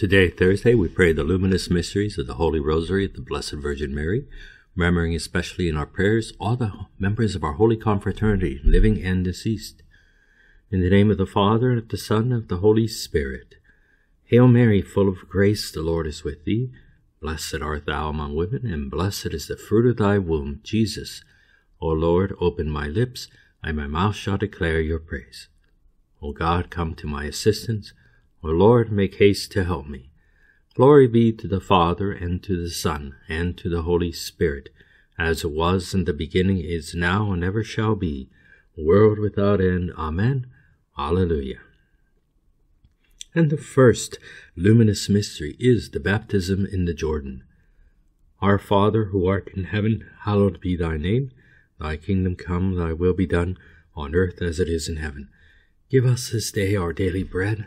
Today, Thursday, we pray the luminous mysteries of the Holy Rosary of the Blessed Virgin Mary, remembering especially in our prayers all the members of our Holy Confraternity, living and deceased. In the name of the Father, and of the Son, and of the Holy Spirit. Hail Mary, full of grace, the Lord is with thee. Blessed art thou among women, and blessed is the fruit of thy womb, Jesus. O Lord, open my lips, and my mouth shall declare your praise. O God, come to my assistance. O Lord, make haste to help me. Glory be to the Father, and to the Son, and to the Holy Spirit, as it was in the beginning, is now, and ever shall be, world without end. Amen. Alleluia. And the first luminous mystery is the baptism in the Jordan. Our Father, who art in heaven, hallowed be thy name. Thy kingdom come, thy will be done, on earth as it is in heaven. Give us this day our daily bread,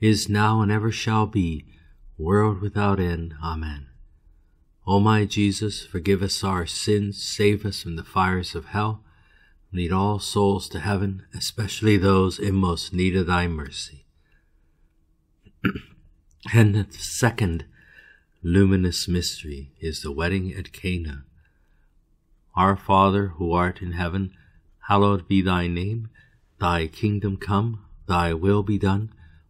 is now, and ever shall be, world without end. Amen. O my Jesus, forgive us our sins, save us from the fires of hell, lead all souls to heaven, especially those in most need of thy mercy. And the second luminous mystery is the wedding at Cana. Our Father, who art in heaven, hallowed be thy name. Thy kingdom come, thy will be done,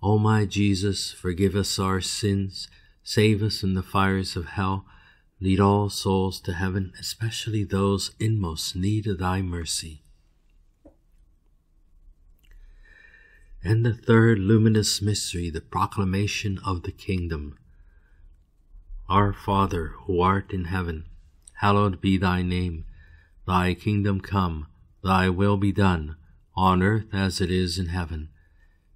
O my Jesus, forgive us our sins, save us from the fires of hell, lead all souls to heaven, especially those in most need of thy mercy. And the third luminous mystery, the proclamation of the kingdom. Our Father, who art in heaven, hallowed be thy name. Thy kingdom come, thy will be done, on earth as it is in heaven.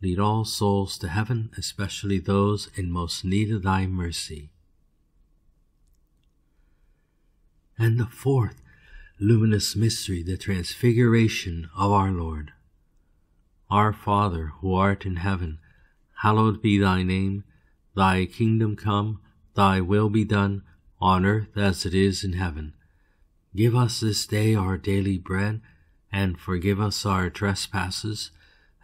lead all souls to heaven, especially those in most need of thy mercy. And the fourth luminous mystery, the transfiguration of our Lord. Our Father, who art in heaven, hallowed be thy name. Thy kingdom come, thy will be done, on earth as it is in heaven. Give us this day our daily bread, and forgive us our trespasses,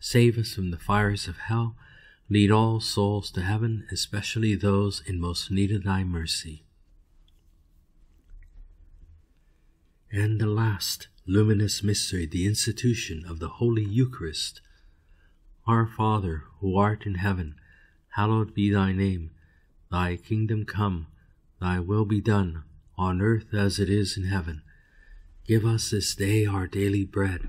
save us from the fires of hell, lead all souls to heaven, especially those in most need of thy mercy. And the last luminous mystery, the institution of the Holy Eucharist. Our Father, who art in heaven, hallowed be thy name. Thy kingdom come, thy will be done, on earth as it is in heaven. Give us this day our daily bread,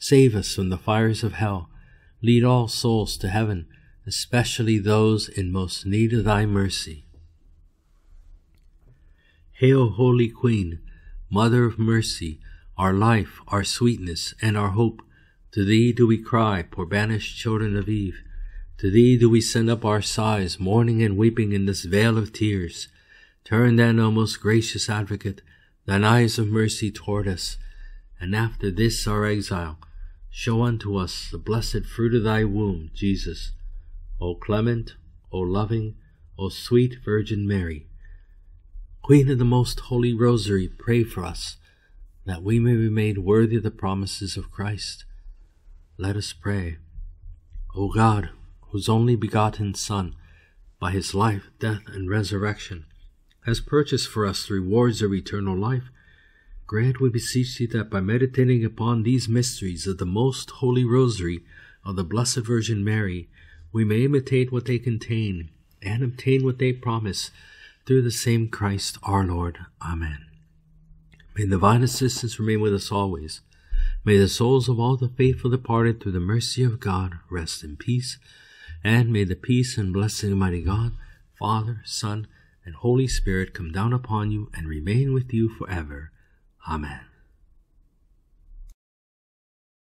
save us from the fires of hell, lead all souls to heaven, especially those in most need of thy mercy. Hail, Holy Queen, Mother of Mercy, our life, our sweetness, and our hope. To thee do we cry, poor banished children of Eve. To thee do we send up our sighs, mourning and weeping in this vale of tears. Turn then, O most gracious Advocate, thine eyes of mercy toward us, and after this our exile, show unto us the blessed fruit of thy womb, Jesus. O clement, O loving, O sweet Virgin Mary, Queen of the Most Holy Rosary, pray for us, that we may be made worthy of the promises of Christ. Let us pray. O God, whose only begotten Son, by his life, death, and resurrection, has purchased for us the rewards of eternal life, grant, we beseech thee, that by meditating upon these mysteries of the Most Holy Rosary of the Blessed Virgin Mary, we may imitate what they contain, and obtain what they promise, through the same Christ our Lord. Amen. May divine assistance remain with us always. May the souls of all the faithful departed, through the mercy of God, rest in peace. And may the peace and blessing of Almighty God, Father, Son, and Holy Spirit come down upon you and remain with you forever. Amen.